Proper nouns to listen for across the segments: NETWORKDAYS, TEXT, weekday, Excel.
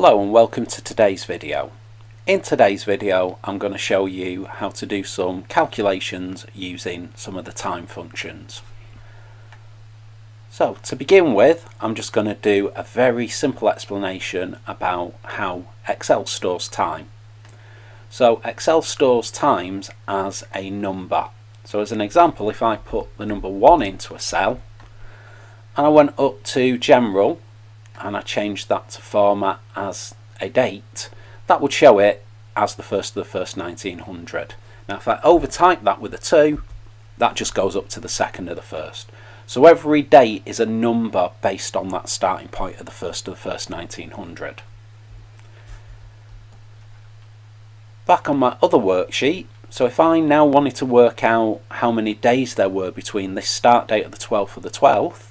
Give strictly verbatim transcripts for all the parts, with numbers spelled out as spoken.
Hello and welcome to today's video. In today's video I'm going to show you how to do some calculations using some of the time functions. So to begin with, I'm just going to do a very simple explanation about how Excel stores time. So Excel stores times as a number. So as an example, if I put the number one into a cell and I went up to general and I changed that to format as a date, that would show it as the first of the first nineteen hundred. Now if I overtype that with a two, that just goes up to the second of the first. So every date is a number based on that starting point of the first of the first nineteen hundred. Back on my other worksheet, so if I now wanted to work out how many days there were between this start date of the twelfth of the twelfth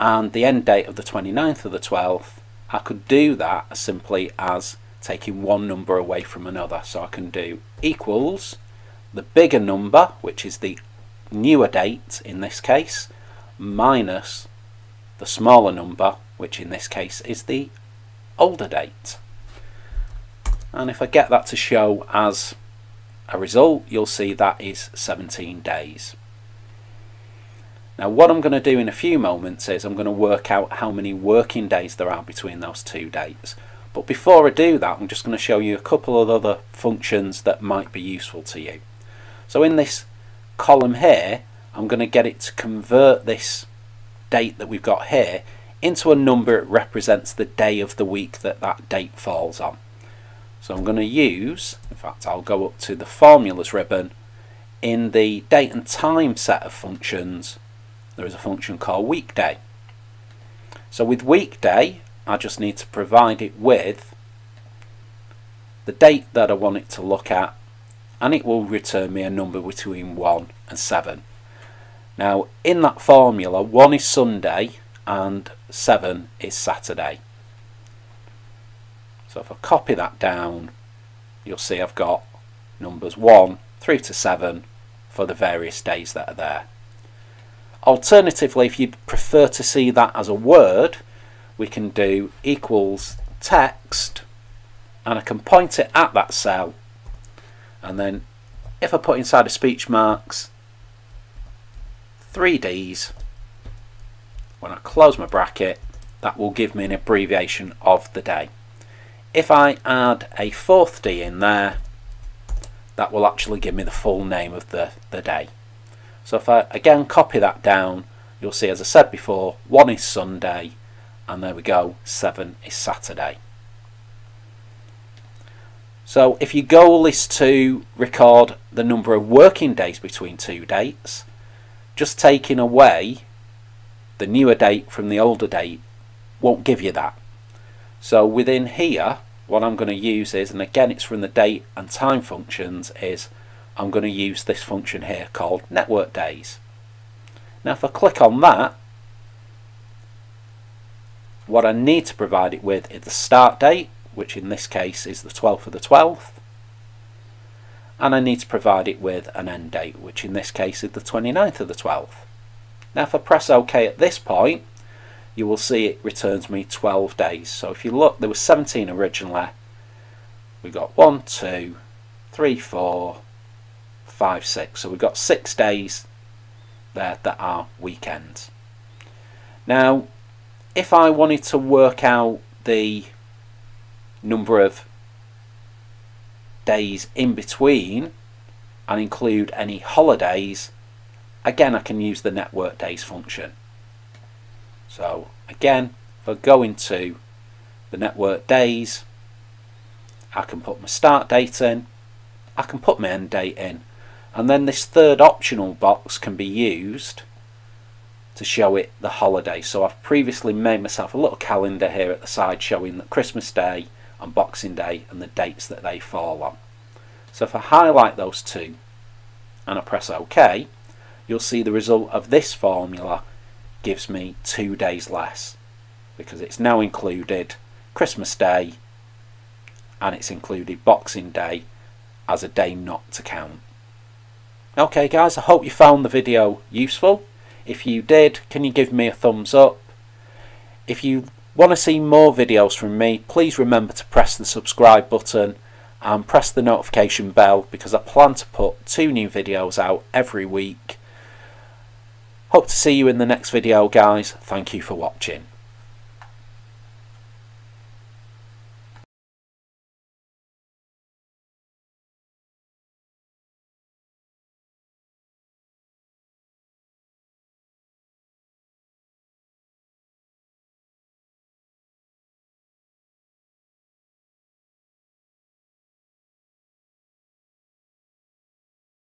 and the end date of the twenty-ninth of the twelfth, I could do that as simply as taking one number away from another. So I can do equals the bigger number, which is the newer date in this case, minus the smaller number, which in this case is the older date. And if I get that to show as a result, you'll see that is seventeen days. Now what I'm going to do in a few moments is I'm going to work out how many working days there are between those two dates. But before I do that, I'm just going to show you a couple of other functions that might be useful to you. So in this column here, I'm going to get it to convert this date that we've got here into a number that represents the day of the week that that date falls on. So I'm going to use, in fact I'll go up to the formulas ribbon. In the date and time set of functions, there is a function called weekday. So with weekday, I just need to provide it with the date that I want it to look at, and it will return me a number between one and seven. Now in that formula, one is Sunday and seven is Saturday. So if I copy that down, you'll see I've got numbers one through to seven for the various days that are there. Alternatively, if you prefer to see that as a word, we can do equals text, and I can point it at that cell, and then if I put inside of speech marks three D's, when I close my bracket, that will give me an abbreviation of the day. If I add a fourth D in there, that will actually give me the full name of the, the day. So if I again copy that down, you'll see, as I said before, one is Sunday, and there we go, seven is Saturday. So if your goal is to record the number of working days between two dates, just taking away the newer date from the older date won't give you that. So within here, what I'm going to use is, and again it's from the date and time functions, is I'm going to use this function here called network days. Now if I click on that, what I need to provide it with is the start date, which in this case is the twelfth of the twelfth, and I need to provide it with an end date, which in this case is the twenty-ninth of the twelfth. Now if I press OK at this point, you will see it returns me twelve days. So if you look, there was seventeen originally. We got one, two, three, four, five, six. So we've got six days there that are weekends. Now if I wanted to work out the number of days in between and include any holidays, again I can use the network days function. So again, if I go into the network days, I can put my start date in, I can put my end date in, and then this third optional box can be used to show it the holiday. So I've previously made myself a little calendar here at the side showing that Christmas Day and Boxing Day and the dates that they fall on. So if I highlight those two and I press OK, you'll see the result of this formula gives me two days less, because it's now included Christmas Day and it's included Boxing Day as a day not to count. Okay guys, I hope you found the video useful. If you did, can you give me a thumbs up? If you Want to see more videos from me? Please remember to press the subscribe button and press the notification bell, because I plan to put two new videos out every week. Hope to see you in the next video, guys. Thank you for watching.